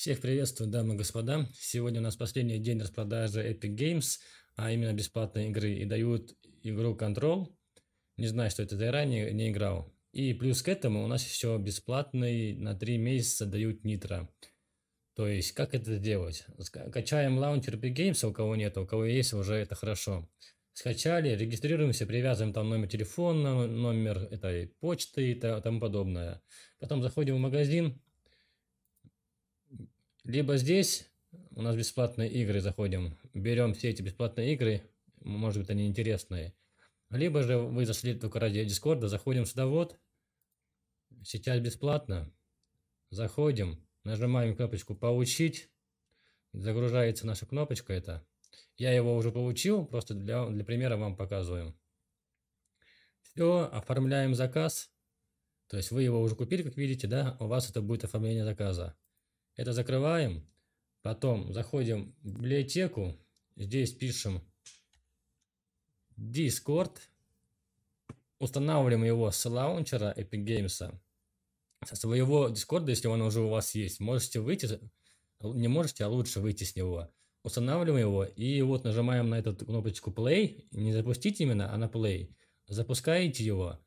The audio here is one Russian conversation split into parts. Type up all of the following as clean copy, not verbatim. Всех приветствую, дамы и господа. Сегодня у нас последний день распродажи Epic Games, а именно бесплатные игры. И дают игру Control. Не знаю, что это, я ранее не играл. И плюс к этому у нас еще бесплатный на 3 месяца дают Nitro. То есть, как это делать? Качаем лаунчер Epic Games, у кого нет, у кого есть, уже это хорошо. Скачали, регистрируемся, привязываем там номер телефона, номер этой почты и тому подобное. Потом заходим в магазин. Либо здесь у нас бесплатные игры, заходим, берем все эти бесплатные игры, может быть, они интересные. Либо же вы зашли только ради Discord, заходим сюда вот, сейчас бесплатно, заходим, нажимаем кнопочку «Получить», загружается наша кнопочка эта. Я его уже получил, просто для примера вам показываю. Все, оформляем заказ, то есть вы его уже купили, как видите, да, у вас это будет оформление заказа. Это закрываем, потом заходим в библиотеку, здесь пишем Discord, устанавливаем его с лаунчера Epic Games, со своего Discord, если он уже у вас есть, можете выйти, не можете, а лучше выйти с него. Устанавливаем его и вот нажимаем на эту кнопочку Play, не запустить именно, а на Play, запускаете его,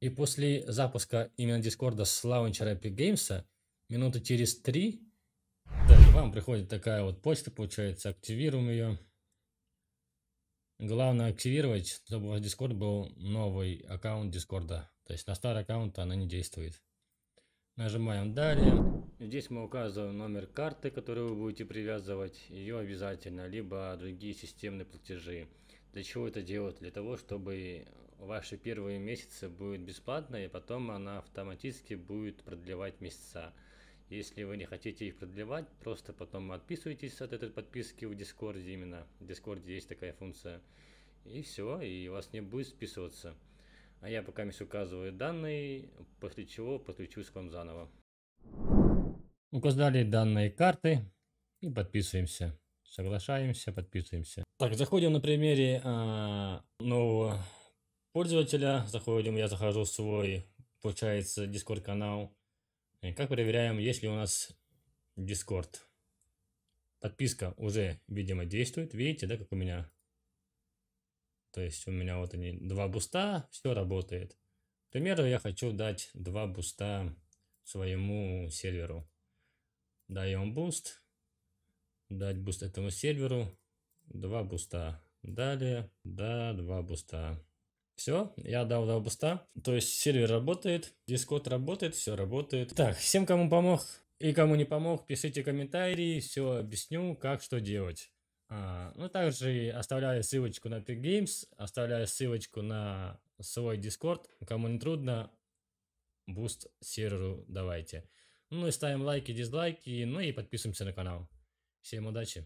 и после запуска именно Discord с лаунчера Epic Games минуты через 3 вам приходит такая вот почта, получается, активируем ее. Главное активировать, чтобы у вас Discord был новый аккаунт Discord, то есть на старый аккаунт она не действует. Нажимаем далее, здесь мы указываем номер карты, которую вы будете привязывать, ее обязательно, либо другие системные платежи. Для чего это делать? Для того, чтобы ваши первые месяцы будет бесплатно, и потом она автоматически будет продлевать месяца. Если вы не хотите их продлевать, просто потом отписывайтесь от этой подписки в Дискорде именно. В Дискорде есть такая функция. И все, и у вас не будет списываться. А я пока указываю данные, после чего подключусь к вам заново. Указали данные карты и подписываемся. Соглашаемся, подписываемся. Так, заходим на примере нового пользователя. Заходим, я захожу в свой, получается, Discord канал. И как проверяем, есть ли у нас Discord. Подписка уже, видимо, действует. Видите, да, как у меня? То есть у меня вот они, 2 буста, все работает. К примеру, я хочу дать 2 буста своему серверу. Даем буст. Дать буст этому серверу. 2 буста. Далее, да, 2 буста. Все, я дал до буста, то есть сервер работает, Discord работает, все работает. Так, всем, кому помог и кому не помог, пишите комментарии, все объясню, как что делать. Ну, также оставляю ссылочку на Epic Games, оставляю ссылочку на свой Discord, кому не трудно, буст серверу давайте. Ну и ставим лайки, дизлайки, ну и подписываемся на канал. Всем удачи!